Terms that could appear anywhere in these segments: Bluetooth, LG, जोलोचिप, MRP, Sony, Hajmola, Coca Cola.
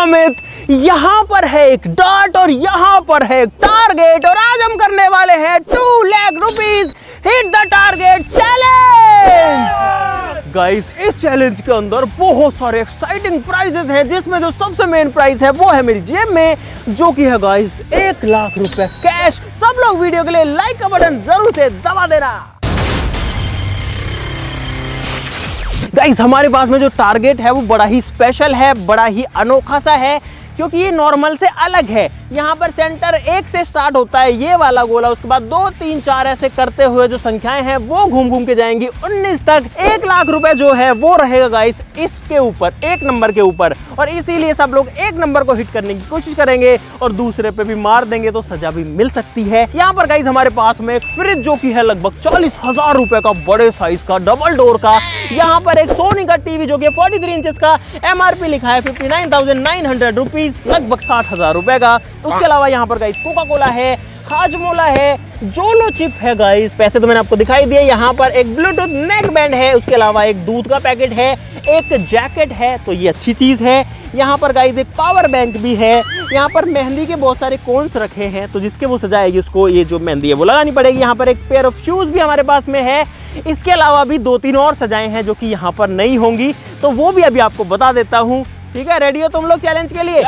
अमित, यहाँ पर है एक डॉट और यहाँ पर है एक टारगेट और आज हम करने वाले हैं 2 lakh rupees hit the target challenge. Guys, इस चैलेंज के अंदर बहुत सारे एक्साइटिंग प्राइजेस हैं जिसमें जो सबसे मेन प्राइज है वो है मेरी जेब में, जो कि है गाइस 1 लाख रुपए कैश। सब लोग वीडियो के लिए लाइक का बटन जरूर से दबा देना। गाइस, हमारे पास में जो टारगेट है वो बड़ा ही स्पेशल है, बड़ा ही अनोखा सा है क्योंकि ये नॉर्मल से अलग है। यहाँ पर सेंटर 1 से स्टार्ट होता है ये वाला गोला, उसके बाद 2, 3, 4 ऐसे करते हुए जो संख्याएं हैं वो घूम घूम के जाएंगी 19 तक। 1 लाख रुपए जो है वो रहेगा गाइस इसके ऊपर, 1 नंबर के ऊपर, और इसीलिए सब लोग 1 नंबर को हिट करने की कोशिश करेंगे और दूसरे पे भी मार देंगे तो सजा भी मिल सकती है। यहाँ पर गाइस हमारे पास में एक फ्रिज जो की है लगभग 40,000 रुपए का, बड़े साइज का, डबल डोर का। यहाँ पर एक सोनी का टीवी जो की 43 इंच का, MRP लिखा है 59,900 रुपीज, लगभग 60,000 रुपए का। उसके अलावा यहाँ पर गाइस कोका कोला है, हाजमोला है, जोलोचिप है। गाइस पैसे तो मैंने आपको दिखाई दिए। यहाँ पर एक ब्लूटूथ नेक बैंड है, उसके अलावा एक दूध का पैकेट है, एक जैकेट है तो ये अच्छी चीज है। यहाँ पर गाइस एक पावर बैंक भी है। यहाँ पर मेहंदी के बहुत सारे कोन्स रखे हैं तो जिसके वो सजाएगी उसको ये जो मेहंदी है वो लगानी पड़ेगी। यहाँ पर एक पेयर ऑफ शूज भी हमारे पास में है। इसके अलावा भी 2-3 और सजाएं हैं जो कि यहाँ पर नहीं होंगी तो वो भी अभी आपको बता देता हूँ। ठीक है, रेडी हो तुम लोग चैलेंज के लिए?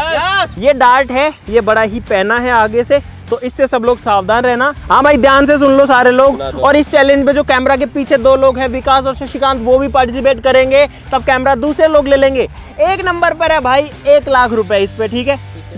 ये डार्ट है, ये बड़ा ही पैना है आगे से तो इससे सब लोग सावधान रहना। हाँ भाई, ध्यान से सुन लो सारे लोग। और इस चैलेंज में जो कैमरा के पीछे 2 लोग हैं, विकास और शशिकांत, वो भी पार्टिसिपेट करेंगे। तब कैमरा दूसरे लोग ले लेंगे। 1 नंबर पर है भाई 1 लाख रुपए इस पे, ठीक है।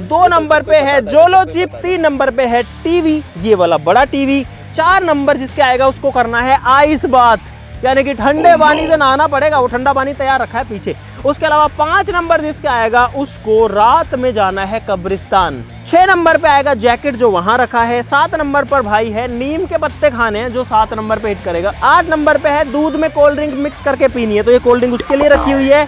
2 नंबर पे है जोलोचिप, 3 नंबर पे है टीवी, ये वाला बड़ा टीवी। 4 नंबर जिसके आएगा उसको करना है आइस बात, यानी कि ठंडे पानी से नहाना पड़ेगा, वो ठंडा पानी तैयार रखा है पीछे। उसके अलावा 5 नंबर जिसका आएगा उसको रात में जाना है कब्रिस्तान। 6 नंबर पे आएगा जैकेट जो वहां रखा है। 7 नंबर पर भाई है नीम के पत्ते खाने हैं, जो 7 नंबर पे हिट करेगा। 8 नंबर पे है दूध में कोल्ड ड्रिंक मिक्स करके पीनी है तो ये कोल्ड ड्रिंक उसके लिए रखी हुई है।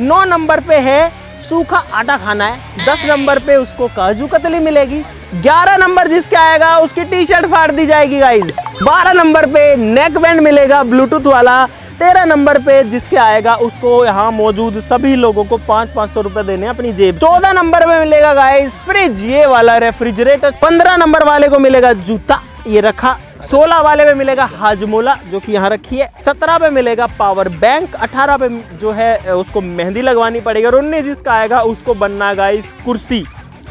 9 नंबर पे है सूखा आटा खाना है। 10 नंबर पे उसको काजू कतली मिलेगी। 11 नंबर जिसके आएगा उसकी टी शर्ट फाड़ दी जाएगी गाइस। 12 नंबर पे नेक बैंड मिलेगा ब्लूटूथ वाला। 13 नंबर पे जिसके आएगा उसको यहाँ मौजूद सभी लोगों को 500-500 रुपए देने अपनी जेब। 14 नंबर पे मिलेगा गाइस फ्रिज, ये वाला रेफ्रिजरेटर। 15 नंबर वाले को मिलेगा जूता, ये रखा। 16 वाले में मिलेगा हाजमोला जो कि यहाँ रखी है। 17 पे मिलेगा पावर बैंक। 18 पे जो है उसको मेहंदी लगवानी पड़ेगी और 19 जिसका आएगा उसको बनना गाइस कुर्सी,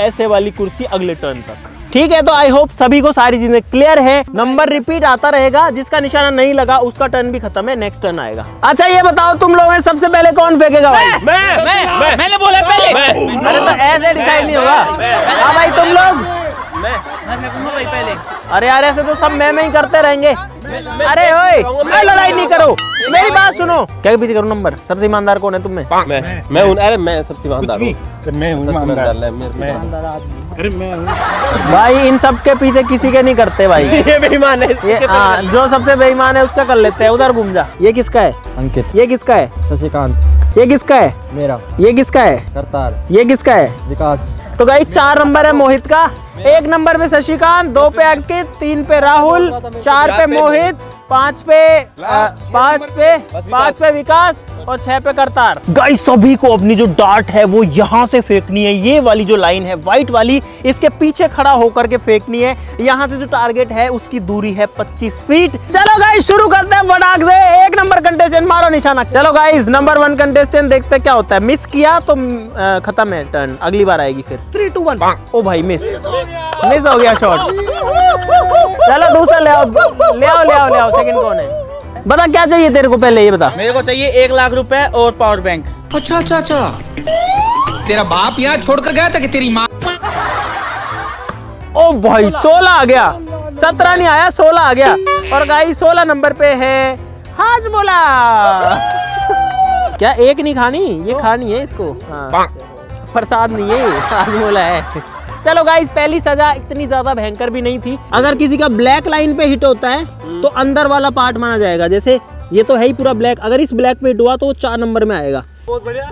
ऐसे वाली कुर्सी अगले टर्न तक। ठीक है, तो आई होप सभी को सारी चीजें क्लियर है। नंबर रिपीट आता रहेगा, जिसका निशाना नहीं लगा उसका टर्न भी खत्म है, नेक्स्ट टर्न आएगा। अच्छा ये बताओ तुम लोग में सबसे पहले कौन फेंकेगा? मैंने बोला पहले। अरे तो ऐसे डिसाइड नहीं होगा। हाँ भाई तुम लोग। मैं पहले। अरे यार ऐसे तो सब मैं ही करते रहेंगे। अरे ओए लड़ाई नहीं करो, मेरी बात सुनो। क्या पीछे करो नंबर? सबसे ईमानदार कौन है तुम में? मैं सबसे ईमानदार हूँ भाई। इन सब के पीछे किसी के नहीं करते भाई। ये बेईमान है, जो सबसे बेईमान है उसका कर लेते हैं। उधर घूम जा। ये किसका है? अंकित। ये किसका है? शशिकांत। ये किसका है? मेरा। ये किसका है? करतार। ये किसका है? विकास। तो गाइस 4 नंबर है मोहित का। 1 नंबर पे शशिकांत, 2 पे अंकित, 3 पे राहुल, 4 पे मोहित, 5 पे विकास और 6 पे करतार। गाइस सभी को अपनी जो डार्ट है वो यहाँ से फेंकनी है। ये वाली जो लाइन है व्हाइट वाली, इसके पीछे खड़ा होकर के फेंकनी है। यहाँ से जो टारगेट है उसकी दूरी है 25 फीट। चलो गाइस शुरू करते हैं फटाक से। 1 नंबर कंटेस्टेंट मारो निशाना। चलो गाइस नंबर 1 कंटेस्टेंट देखते क्या होता है। मिस किया तो खत्म है टर्न, अगली बार आएगी फिर। 3, 2, 1। ओ भाई मिस हो गया शॉट। चलो दूसरा ले आओ, ले आओ, ले आओ, ले आओ। सेकंड कौन है? बता क्या चाहिए तेरे को पहले ये बता। मेरे को चाहिए 1 लाख रुपए और पावर बैंक। अच्छा अच्छा अच्छा, तेरा बाप यहाँ छोड़कर गया था कि तेरी माँ? ओ भाई 16 आ गया, 17 नहीं आया, 16 आ गया। और गाइस 16 नंबर पे है हाजमोला। क्या एक नहीं खानी? ये खानी है इसको। हाँ प्रसाद नहीं है, हाजमोला है। चलो गाइस पहली सजा इतनी ज्यादा भयंकर भी नहीं थी। अगर किसी का ब्लैक लाइन पे हिट होता है तो अंदर वाला पार्ट माना जाएगा, जैसे ये तो है ही पूरा ब्लैक। अगर इस ब्लैक पे हिट हुआ तो 4 नंबर में आएगा। बहुत बढ़िया।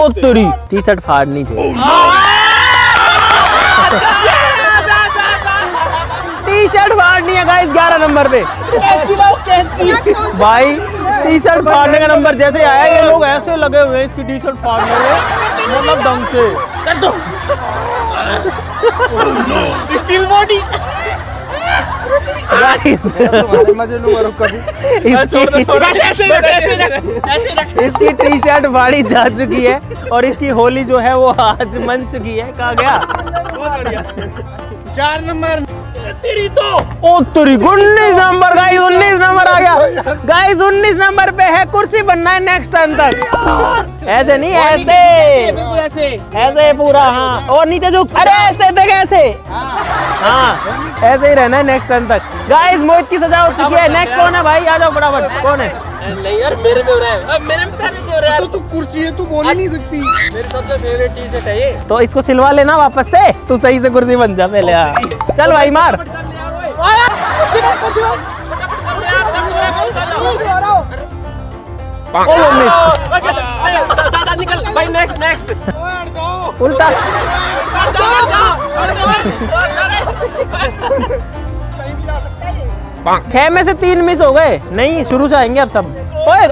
ओ तेरी टी-शर्ट फाड़नी थी। टी-शर्ट फाड़नी है गाइस 11 नंबर पे। भाई टी-शर्ट फाड़ने का नंबर जैसे आया, ये लोग ऐसे लगे हुए इसकी टी-शर्ट फाड़ने में। मतलब दम से कर दो। स्टील बॉडी मजे कभी। इसकी टी शर्ट बाड़ी जा चुकी है और इसकी होली जो है वो आज मन चुकी है। कहा गया चार नंबर तेरी तो ओ तेरी 19 नंबर गाइस 19 नंबर आ गया। गाइस 19 नंबर पे है कुर्सी बनना है नेक्स्ट टर्न तक। ऐसे नहीं ऐसे ऐसे ऐसे पूरा हाँ और नीचे जो अरे ऐसे तक ऐसे हाँ ऐसे ही रहना है नेक्स्ट टर्न तक। गाइस मोहित की सजा हो चुकी है। नेक्स्ट कौन है भाई आ जाओ फटाफट। कौन है? नहीं यार मेरे पे हो रहा है। अब मेरे पे कैसे हो रहा है? तू कुर्सी है तू बोल ही नहीं सकती। मेरे सबसे फेवरेट टी शर्ट है ये तो इसको सिलवा लेना वापस से। तू सही से कुर्सी बन जा पहले। चल भाई मार उल्टा। छह में से 3 मिस हो गए। नहीं शुरू से आएंगे अब सब। ओए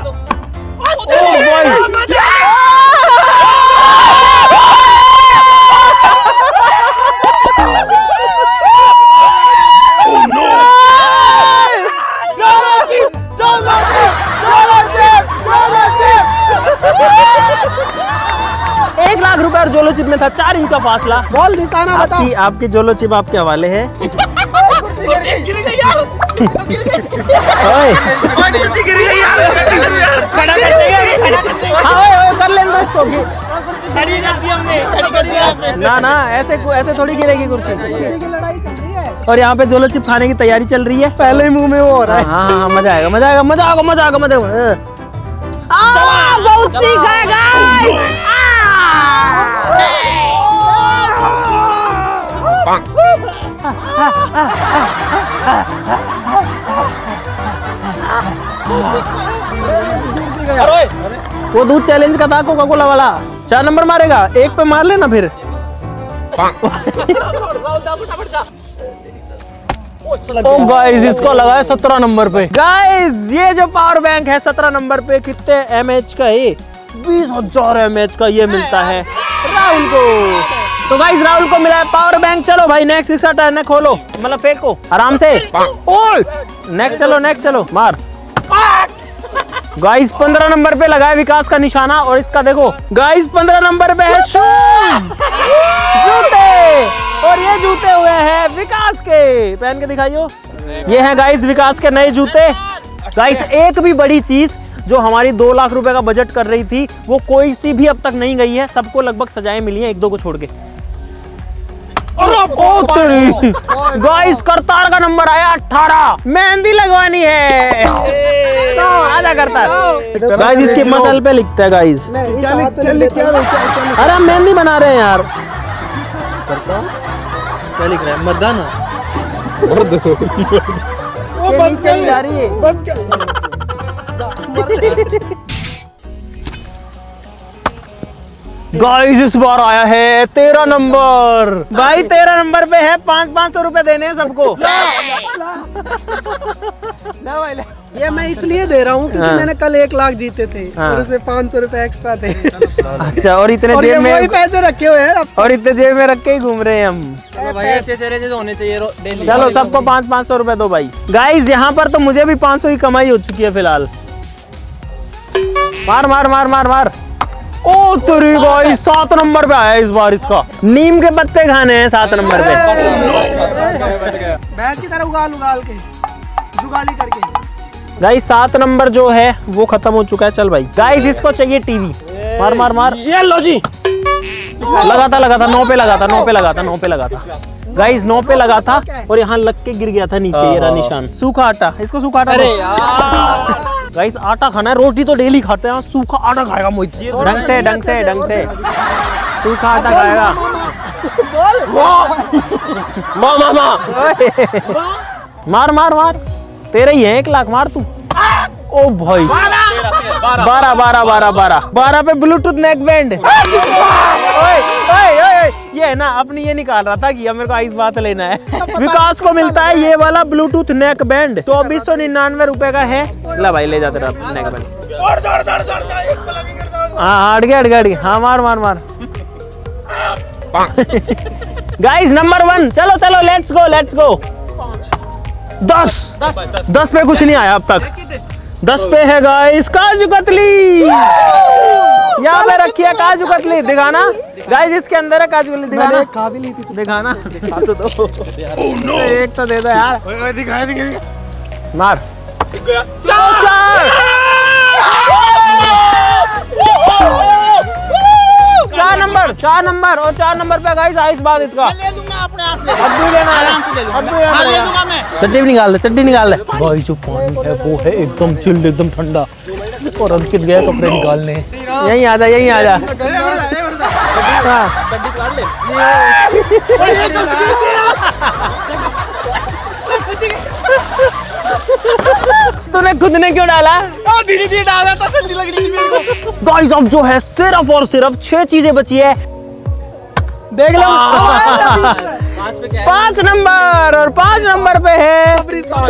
जोलोचिप में था 4 इंच का फासला। बॉल निशाना बता। आपके जोलोचिप आपके हवाले है। ना ना ऐसे ऐसे थोड़ी गिरेगी कुर्सी। और यहाँ पे जोलोचिप खाने की तैयारी चल रही है। पहले ही मुंह में वो हो रहा है। हाँ मजा आएगा मजा आएगा मजा आएगा मजा आएगा मजा आएगा। वो दूध चैलेंज का था कोका कोला वाला। 4 नंबर मारेगा 1 पे मार लेना फिर। ओ गाइस इसको लगाया 17 नंबर पे। गाइस ये जो पावर बैंक है 17 नंबर पे कितने एमएच का है? 20,000 एमएच का ये मिलता है राहुल को। तो गाइस राहुल को मिला है पावर बैंक। चलो भाई नेक्स्ट इसका टर्न है। खोलो मतलब फेंको आराम से। ओए नेक्स्ट चलो मार। गाइस 15 नंबर पे लगाया विकास का निशाना। और इसका देखो गाइस 15 नंबर पे है शूज जूते। और ये जूते हुए हैं विकास के। पहन के दिखाइयो। ये है गाइस विकास के नए जूते। गाइस एक भी बड़ी चीज जो हमारी 2 लाख रुपए का बजट कर रही थी वो कोई सी भी अब तक नहीं गई है। सबको लगभग सजाएं मिली हैं 1-2 को छोड़ के। गाइस करतार का नंबर आया 18। मेहंदी लगवानी है आधा करतार। गाइस इसके मसल पे लिखता है गाइस। अरे मेहंदी बना रहे हैं यार। क्या लिख रहा है? मतदान। गाइस इस बार आया है 13 नंबर। भाई 13 नंबर पे है 500-500 रुपए देने हैं सबको। ये मैं इसलिए दे रहा हूँ क्योंकि मैंने कल 1 लाख जीते थे और उसमें 500 रुपए एक्स्ट्रा थे। अच्छा और इतने जेब में पैसे रखे हुए हैं और इतने जेब में रख के ही घूम रहे हैं हम। भाई ऐसे चेहरे होने चाहिए डेली। चलो सबको 500-500 रुपए दो भाई। गाइस यहाँ पर तो मुझे भी 500 की कमाई हो चुकी है फिलहाल। मार मार मार मार मार। ओ तेरी भाई 7 नंबर पे आया इस बार। इसका नीम के पत्ते खाने हैं 7 नंबर पे। भैंस की तरह उगाल उगाल के जुगाली करके। गाइस 7 नंबर जो है वो खत्म हो चुका है। चल भाई गाइस इसको चाहिए टीवी। मार मार मार। ये लो जी लगा था 9 पे लगा था। गाइस 9 पे लगा था और यहाँ लग के गिर गया था नीचे। ये रहा निशान। सूखा आटा इसको सूखा आटा। गाइस आटा खाना है। रोटी तो डेली खाते हैं। सूखा आटा खाएगा मोहित। ढंग से सूखा आटा खाएगा। मार मार मार। तेरा ही है 1 लाख। मार तू। ओ भाई 12 पे ब्लूटूथ नेक बैंड। ये है ना अपनी ये निकाल रहा था कि अब मेरे को आइस बात लेना है। विकास को मिलता है ये वाला ब्लूटूथ नेक बैंड 2,499 रुपए का है। ला भाई ले जाते रहा नेक बैंड। अड़गे अड़गे अड़गे, हाँ मार मार मार। गाइस नंबर 1, चलो चलो लेट्स गो लेट्स गो। 10 पे कुछ नहीं आया अब तक। 10 पे है गाइस काजू कतली, यहाँ पे रखी है काजू कतली, दिखाना गाइस इसके अंदर है काजू कतली, दिखाना खा भी ली थी, दिखाना तो दो। नो। एक तो दे दो यार। ओए दिखा दे मार। चार नंबर और 4 नंबर पे गाइस आइस बात इसका ले दूंगा अपने आप से। अब्दू लेना आराम से ले लूंगा, अब्दू ले लूंगा मैं। चड्डी निकाल ले भाई। जो पानी है वो है एकदम चिल्ड, एकदम ठंडा। और अंकित गया कपड़े निकालने। यहीं आ जा चड्डी निकाल ले। तूने खुद ने क्यों डाला? धीरे-धीरे डाला था, ठंडी लग रही थी मेरे को। गाइस अब जो है सिर्फ और सिर्फ 6 चीजें बची है। देख लो 5 नंबर और 5 नंबर पे है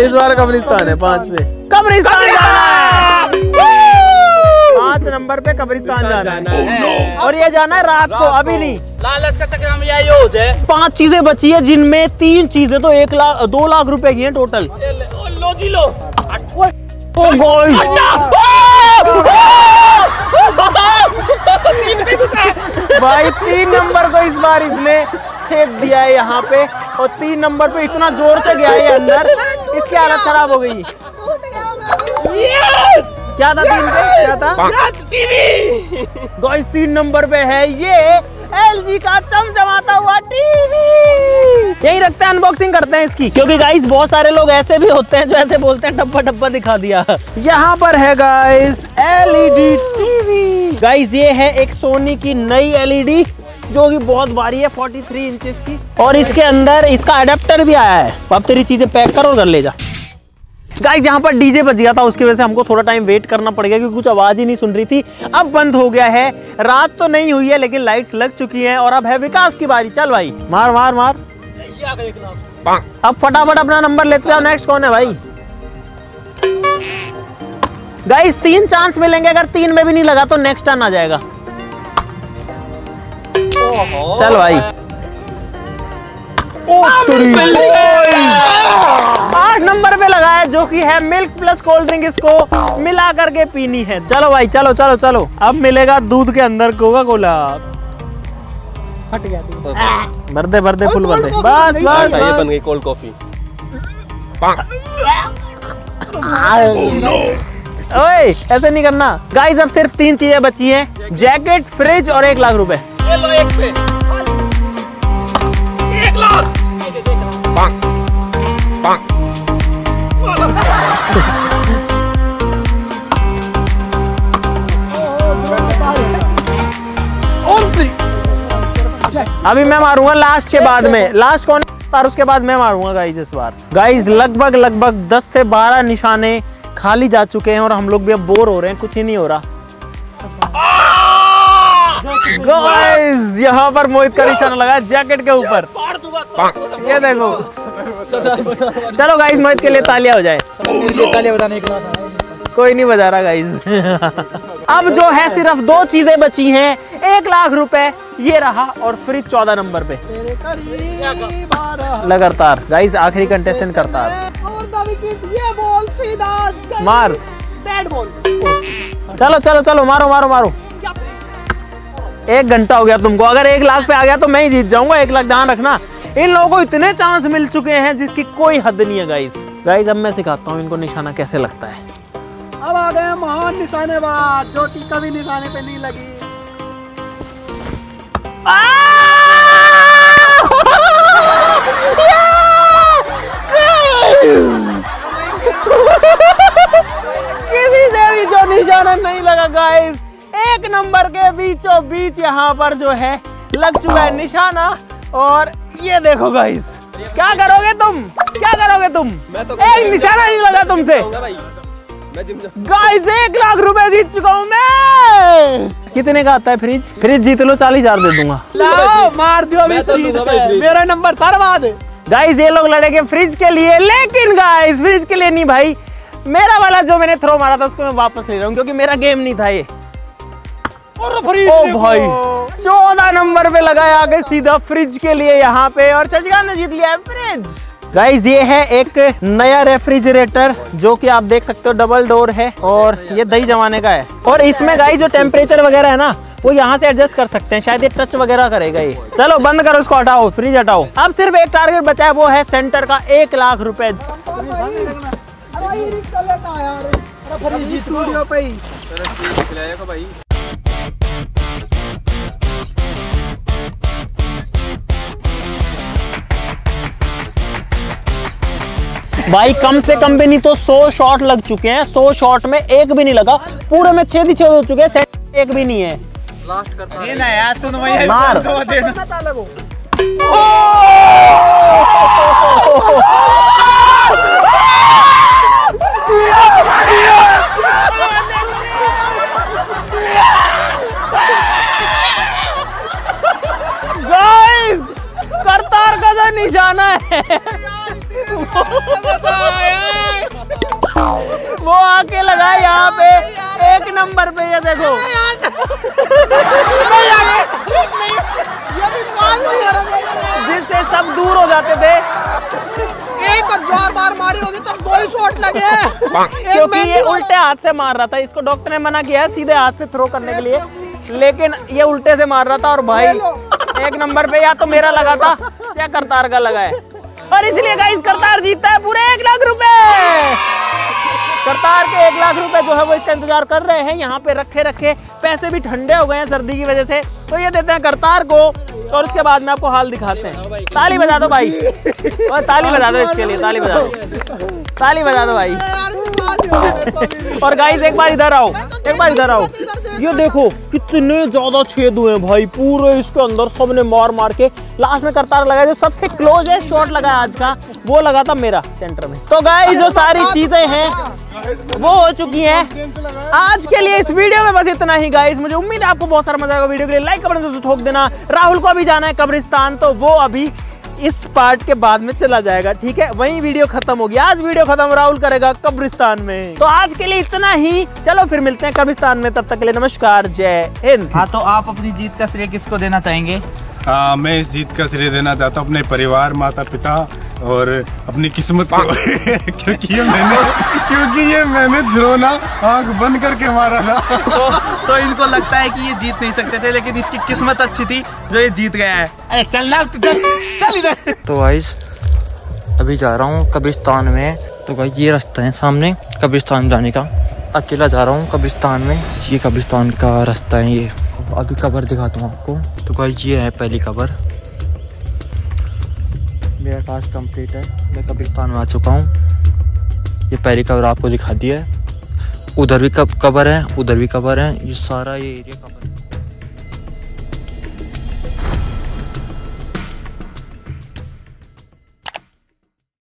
इस बार कब्रिस्तान है। 5 पे कब्रिस्तान जाना है, 5 नंबर पे कब्रिस्तान जाना है। और ये जाना है रात को, अभी नहीं। लालच का तकराम यही हो जाए। 5 चीजें बची है जिनमें 3 चीजें तो 1 लाख 2 लाख रुपए की है टोटल। लो जी लो। ओ गॉड भाई 3 नंबर को इस बार इसने छेद दिया है यहाँ पे। और 3 नंबर पे इतना जोर से गया है अंदर, इसकी हालत खराब हो गई। क्या था 3 पे? क्या था? टीवी। गाइस 3 नंबर पे है ये LG का चमचमाता हुआ टीवी। यही रखते हैं, अनबॉक्सिंग करते हैं इसकी, क्योंकि गाइस बहुत सारे लोग ऐसे भी होते हैं जो ऐसे बोलते हैं डब्बा डब्बा दिखा दिया। यहाँ पर है गाइस LED टीवी। गाइस ये है एक सोनी की नई LED जो कि बहुत भारी है, 43 इंचेस की। और इसके अंदर इसका अडेप्टर भी आया है। अब तेरी चीजें पैक करो, घर ले जा। गाइस यहाँ पर डीजे बज गया था, उसकी वजह से हमको थोड़ा टाइम वेट करना पड़ गया क्योंकि कुछ आवाज ही नहीं सुन रही थी। अब बंद हो गया है, रात तो नहीं हुई है लेकिन लाइट्स लग चुकी हैं। और अब है विकास की बारी। चल भाई मार मार मार, अब फटाफट अपना नंबर लेते जाओ। नेक्स्ट कौन है भाई? गाइस 3 चांस मिलेंगे, अगर 3 में भी नहीं लगा तो नेक्स्ट टर्न आ जाएगा। चल भाई। ओ 8 नंबर पे लगा है, जो कि है मिल्क प्लस कोल्ड ड्रिंक, इसको मिला करके पीनी है। चलो भाई चलो चलो चलो, अब मिलेगा दूध के अंदर कोका कोला। हट गया, भर दे फुल भर दे, बस बस ये बन गई कोल्ड कॉफी। ओए ऐसे नहीं करना। गाइस अब सिर्फ 3 चीजें बची हैं, जैकेट, फ्रिज और 1 लाख रुपए। लो 1 लाख। अभी मैं मारूंगा लास्ट के बाद में, लास्ट कौन तार उसके बाद मैं मारूंगा गाइस इस बार। गाइस लगभग 10 से 12 निशाने खाली जा चुके हैं और हम लोग भी अब बोर हो रहे हैं, कुछ ही नहीं हो रहा। गाइस यहाँ पर मोहित का निशाना लगा जैकेट के ऊपर, ये देखो। चलो गाइस मोहित के लिए तालियां हो जाए। कोई नहीं बजा रहा गाइस। अब जो है सिर्फ 2 चीजें बची हैं, 1 लाख रुपए ये रहा और फ्रिज 14 नंबर पे। लगातार गाइस आखिरी कंटेस्टेंट करता है। मार, चलो चलो चलो, मारो मारो मारो। 1 घंटा हो गया तुमको, अगर 1 लाख पे आ गया तो मैं ही जीत जाऊंगा। 1 लाख ध्यान रखना। इन लोगों को इतने चांस मिल चुके हैं जिसकी कोई हद नहीं है गाइस। गाइस अब मैं सिखाता हूँ इनको निशाना कैसे लगता है। अब आ गए महान निशानेबाज, जो कि कभी निशाने पे नहीं लगी। किसी से भी जो निशाना नहीं लगा गाइस, 1 नंबर के बीचों बीच यहाँ पर जो है लग चुका है निशाना। और ये देखो गाइस, क्या करोगे तुम? मैं तो एक निशाना नहीं लगा तुमसे। गाइस 1 लाख रुपए जीत चुका हूँ मैं। कितने का आता है फ्रिज? जीत लो, 40,000 दे दूंगा। लाओ मार दियो, मेरा नंबर बर्बाद। गाइस ये लोग लड़ेंगे फ्रिज के लिए, लेकिन गाइस फ्रिज के लिए नहीं भाई, मेरा वाला जो मैंने थ्रो मारा था उसको मैं वापस ले रहा हूँ क्योंकि मेरा गेम नहीं था ये। और फ्रिज ओ भाई 14 नंबर पे लगाया गया सीधा फ्रिज के लिए यहाँ पे, और चचगा ने जीत लिया है फ्रिज। गाइज ये है एक नया रेफ्रिजरेटर जो कि आप देख सकते हो डबल डोर है, और ये दही जमाने का है, और इसमें गाइज जो टेम्परेचर वगैरह है ना वो यहाँ से एडजस्ट कर सकते हैं, शायद ये टच वगैरह करेगा ये। चलो बंद करो उसको, हटाओ फ्रिज हटाओ। अब सिर्फ एक टारगेट बचा है, वो है सेंटर का 1 लाख रुपए। भाई कम से कम भी नहीं तो 100 शॉट लग चुके हैं, 100 शॉट में एक भी नहीं लगा, पूरे में 6 हो चुके हैं, सेट एक भी नहीं है। लास्ट करता ये ना यार, तू मार तो गाइस करतार का जो निशाना है वो आके लगा यहाँ पे 1 नंबर पे। ये देखो जिससे सब दूर हो जाते थे। 1000 बार मारी होगी तब 2 शॉट लगे, क्योंकि ये उल्टे हाथ से मार रहा था, इसको डॉक्टर ने मना किया है सीधे हाथ से थ्रो करने के लिए, लेकिन ये उल्टे से मार रहा था। और भाई 1 नंबर पे या तो मेरा लगा था या करतार का लगा है, और इसलिए गाइस करतार जीतता है पूरे 1 लाख रुपए। करतार के 1 लाख रुपए जो है वो इसका इंतजार कर रहे हैं, यहाँ पे रखे रखे पैसे भी ठंडे हो गए हैं सर्दी की वजह से, तो ये देते हैं करतार को, और उसके बाद में आपको हाल दिखाते हैं। ताली बजा दो भाई, और ताली बजा दो इसके लिए, ताली बजा दो, ताली बजा दो भाई। और गाइस एक बार इधर आओ, एक बार इधर आओ, ये देखो कितने ज्यादा छेद हुए भाई पूरे इसके अंदर, सबने मार मार के लास्ट में करतार लगाया जो सबसे क्लोज है शॉट लगाया आज का, वो लगा था मेरा सेंटर में। तो गाइस जो सारी चीजें हैं वो हो चुकी हैं। आज के लिए इस वीडियो में बस इतना ही गाइस, मुझे उम्मीद है आपको बहुत सारा मजा आएगा। वीडियो के लिए लाइक कमेंट जरूर ठोक देना। राहुल को अभी जाना है कब्रिस्तान, तो वो अभी इस पार्ट के बाद में चला जाएगा, ठीक है, वहीं वीडियो खत्म होगी। आज वीडियो खत्म, राहुल करेगा कब्रिस्तान में। तो आज के लिए इतना ही, चलो फिर मिलते हैं कब्रिस्तान में, तब तक के लिए नमस्कार, जय हिंद। हाँ तो आप अपनी जीत का श्रेय किसको देना चाहेंगे? मैं इस जीत का श्रेय देना चाहता हूँ अपने परिवार, माता पिता और अपनी किस्मत को क्योंकि ये मैंने ड्रोना आँख बंद करके मारा था। तो इनको लगता है कि ये जीत नहीं सकते थे, लेकिन इसकी किस्मत अच्छी थी जो ये जीत गया है। अरे चल इधर। तो गाइस अभी जा रहा हूँ कब्रिस्तान में। तो गाइस ये रास्ता है सामने कब्रिस्तान जाने का, अकेला जा रहा हूँ कब्रिस्तान में, ये कब्रिस्तान का रास्ता है ये। अभी कब्र दिखाता हूँ आपको। तो गाइस ये है पहली कब्र, मेरा टास्क कंप्लीट है, मैं कब्रिस्तान में आ चुका हूँ। ये पहली कब्र आपको दिखा दी है, उधर भी कब्र है, उधर भी कब्र है, ये सारा ये एरिया कब्र है।